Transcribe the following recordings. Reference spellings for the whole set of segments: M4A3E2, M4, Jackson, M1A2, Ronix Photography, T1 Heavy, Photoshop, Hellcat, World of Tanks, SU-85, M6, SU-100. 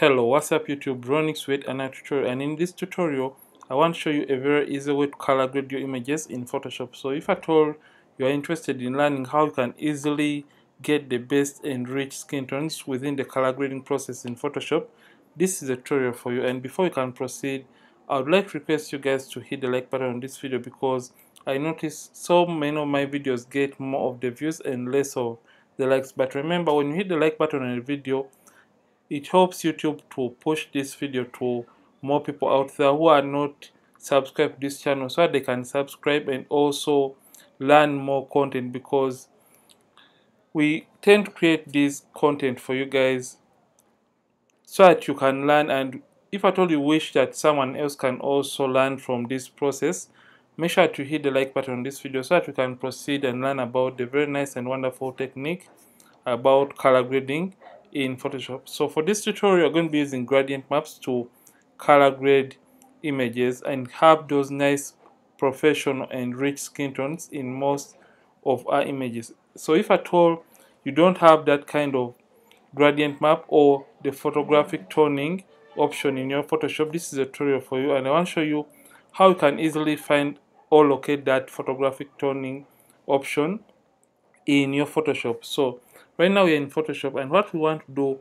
Hello, what's up YouTube? Ronix with another tutorial, and in this tutorial I want to show you a very easy way to color grade your images in Photoshop. So if at all you are interested in learning how you can easily get the best and rich skin tones within the color grading process in Photoshop, this is a tutorial for you. And before you can proceed, I would like to request you guys to hit the like button on this video, because I notice so many of my videos get more of the views and less of the likes. But remember, when you hit the like button on a video, it helps YouTube to push this video to more people out there who are not subscribed to this channel, so that they can subscribe and also learn more content, because we tend to create this content for you guys so that you can learn. And if at all you wish that someone else can also learn from this process, make sure to hit the like button on this video so that you can proceed and learn about the very nice and wonderful technique about color grading in Photoshop. So for this tutorial, we're going to be using gradient maps to color grade images and have those nice professional and rich skin tones in most of our images. So if at all you don't have that kind of gradient map or the photographic toning option in your Photoshop, this is a tutorial for you, and I want to show you how you can easily find or locate that photographic toning option in your Photoshop. So right now we're in Photoshop, and what we want to do,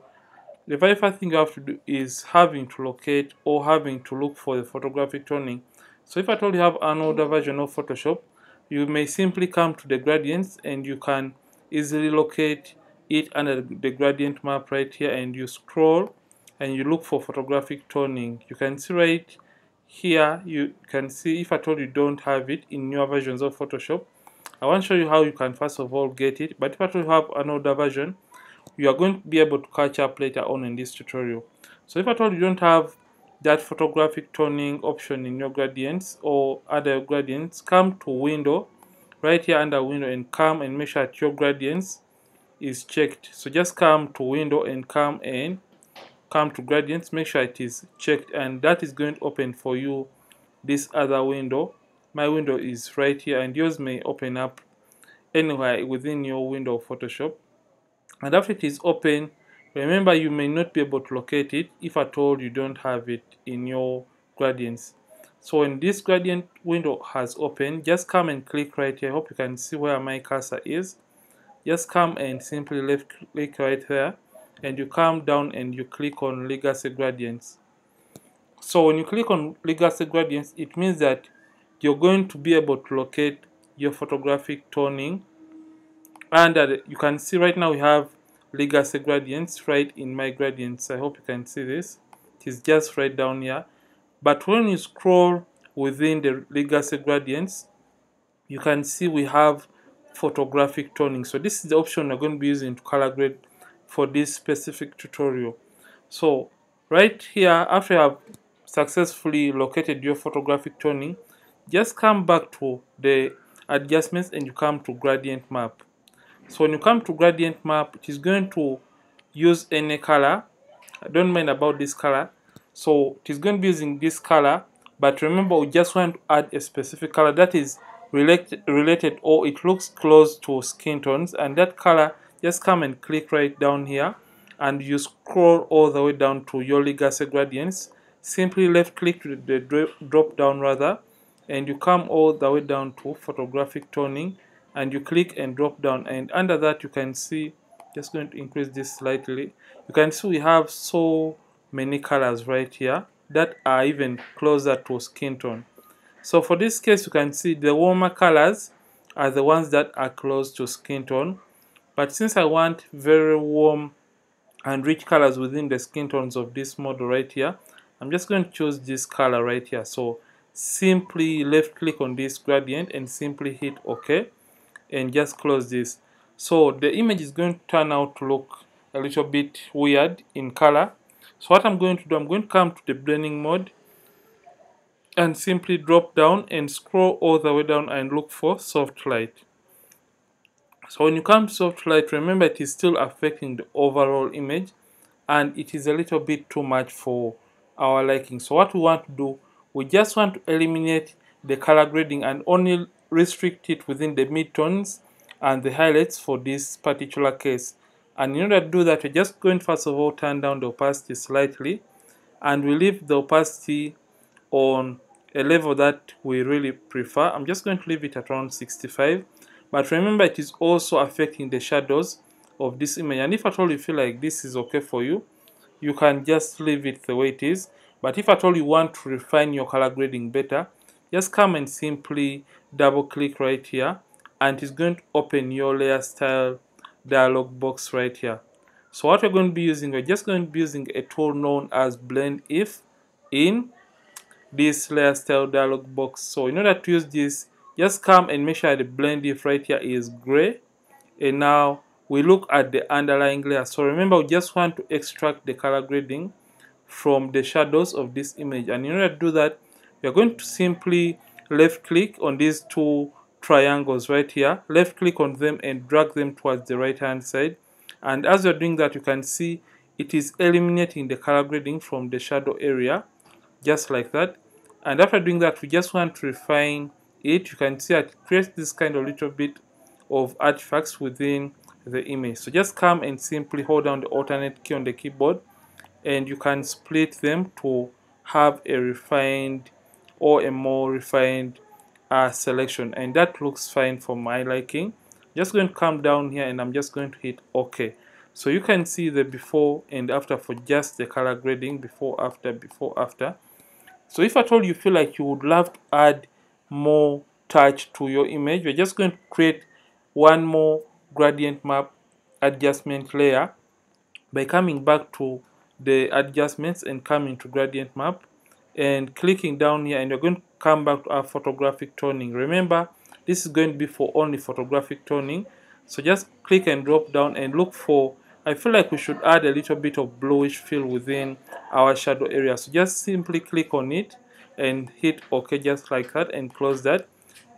the very first thing you have to do is having to locate or having to look for the photographic toning. So if at all you have an older version of Photoshop, you may simply come to the gradients and you can easily locate it under the gradient map right here, and you scroll and you look for photographic toning. You can see right here, you can see if at all you don't have it in newer versions of Photoshop, I want to show you how you can first of all get it. But if you have an older version, you are going to be able to catch up later on in this tutorial. So if at all you don't have that photographic toning option in your gradients or other gradients, come to window, right here under window, and come and make sure that your gradients is checked. So just come to window and come to gradients, make sure it is checked, and that is going to open for you this other window. My window is right here, and yours may open up anywhere within your window of Photoshop. And after it is open, remember you may not be able to locate it if at all you don't have it in your gradients. So when this gradient window has opened, just come and click right here. I hope you can see where my cursor is. Just come and simply left click right there, and you come down and you click on legacy gradients. So when you click on legacy gradients, it means that you're going to be able to locate your photographic toning. And you can see right now we have legacy gradients right in my gradients. I hope you can see this. It is just right down here. But when you scroll within the legacy gradients, you can see we have photographic toning. So this is the option we're going to be using to color grade for this specific tutorial. So right here, after you have successfully located your photographic toning, just come back to the adjustments and you come to gradient map. So when you come to gradient map, it is going to use any color. I don't mind about this color. So it is going to be using this color, but remember we just want to add a specific color that is related or it looks close to skin tones. And that color, just come and click right down here and you scroll all the way down to your legacy gradients. Simply left click to the drop down rather, and you come all the way down to photographic toning and you click and drop down, and under that you can see, just going to increase this slightly, you can see we have so many colors right here that are even closer to skin tone. So for this case, you can see the warmer colors are the ones that are close to skin tone, but since I want very warm and rich colors within the skin tones of this model right here, I'm just going to choose this color right here. So simply left click on this gradient and simply hit OK and just close this. So the image is going to turn out to look a little bit weird in color. So what I'm going to do, I'm going to come to the blending mode and simply drop down and scroll all the way down and look for soft light. So when you come to soft light, remember it is still affecting the overall image and it is a little bit too much for our liking. So what we want to do, we just want to eliminate the color grading and only restrict it within the midtones and the highlights for this particular case. And in order to do that, we're just going to first of all turn down the opacity slightly, and we leave the opacity on a level that we really prefer. I'm just going to leave it at around 65, but remember it is also affecting the shadows of this image. And if at all you feel like this is okay for you, you can just leave it the way it is. But if at all you want to refine your color grading better, just come and simply double click right here, and it's going to open your layer style dialog box right here. So what we're going to be using, we're just going to be using a tool known as Blend If in this layer style dialog box. So in order to use this, just come and make sure the Blend If right here is gray, and now we look at the underlying layer. So remember, we just want to extract the color grading from the shadows of this image, and in order to do that, we're going to simply left click on these two triangles right here, left click on them and drag them towards the right hand side. And as you're doing that, you can see it is eliminating the color grading from the shadow area, just like that. And after doing that, we just want to refine it. You can see that it creates this kind of little bit of artifacts within the image. So just come and simply hold down the alternate key on the keyboard, and you can split them to have a refined or a more refined selection, and that looks fine for my liking. Just going to come down here and I'm just going to hit OK. So you can see the before and after for just the color grading, before, after, before, after. So if at all you feel like you would love to add more touch to your image, we're just going to create one more gradient map adjustment layer by coming back to the adjustments and coming to gradient map and clicking down here, and you're going to come back to our photographic toning. Remember, this is going to be for only photographic toning. So just click and drop down and look for, I feel like we should add a little bit of bluish feel within our shadow area. So just simply click on it and hit OK, just like that, and close that.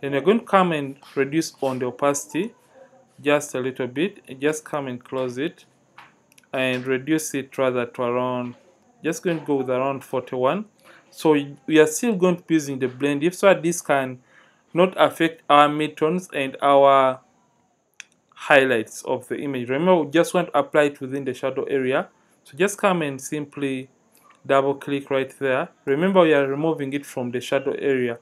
And you're going to come and reduce on the opacity just a little bit, and just come and close it and reduce it rather to around, just going to go with around 41. So we are still going to be using the Blend If, so that this can not affect our midtones and our highlights of the image. Remember, we just want to apply it within the shadow area. So just come and simply double click right there. Remember, we are removing it from the shadow area.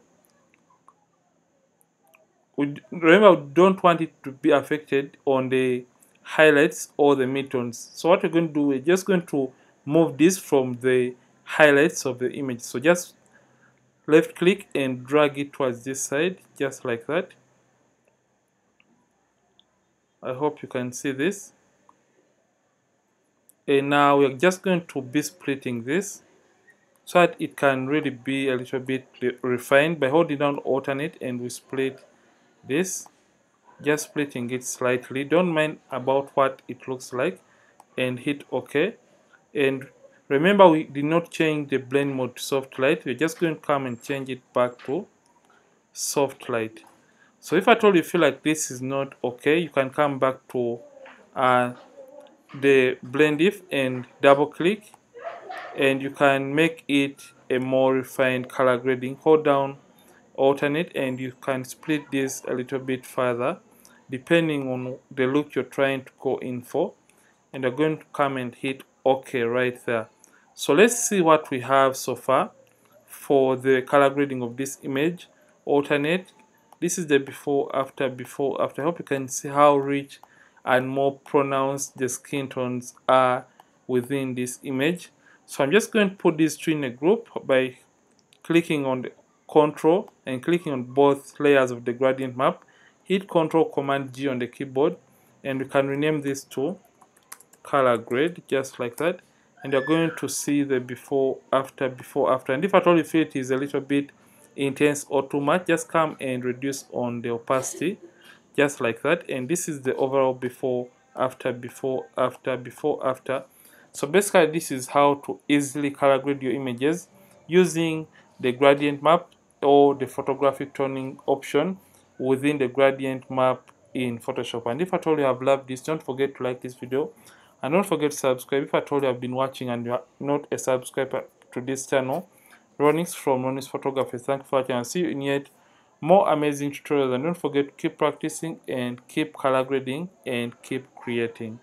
Remember, we don't want it to be affected on the highlights or the midtones. So what we're going to do, we're just going to move this from the highlights of the image. So just left click and drag it towards this side, just like that. I hope you can see this. And now we're just going to be splitting this so that it can really be a little bit refined by holding down alternate, and we split this, just splitting it slightly. Don't mind about what it looks like, and hit OK. And remember, we did not change the blend mode to soft light. We're just going to come and change it back to soft light. So if at all you feel like this is not okay, you can come back to the Blend If and double click, and you can make it a more refined color grading. Hold down alternate and you can split this a little bit further depending on the look you're trying to go in for, and you're going to come and hit OK right there. So let's see what we have so far for the color grading of this image. Alternate, this is the before, after, before, after. I hope you can see how rich and more pronounced the skin tones are within this image. So I'm just going to put these two in a group by clicking on the Control and clicking on both layers of the gradient map. Hit Control Command G on the keyboard, and we can rename these two color grade, just like that, and you're going to see the before, after, before, after. And if at all you feel it is a little bit intense or too much, just come and reduce on the opacity, just like that. And this is the overall before, after, before, after, before, after. So basically, this is how to easily color grade your images using the gradient map or the photographic toning option within the gradient map in Photoshop. And if at all you have loved this, don't forget to like this video. And don't forget to subscribe if at all you have been watching and you are not a subscriber to this channel. Ronix from Ronix Photography. Thank you for watching, and see you in yet more amazing tutorials. And don't forget to keep practicing and keep color grading and keep creating.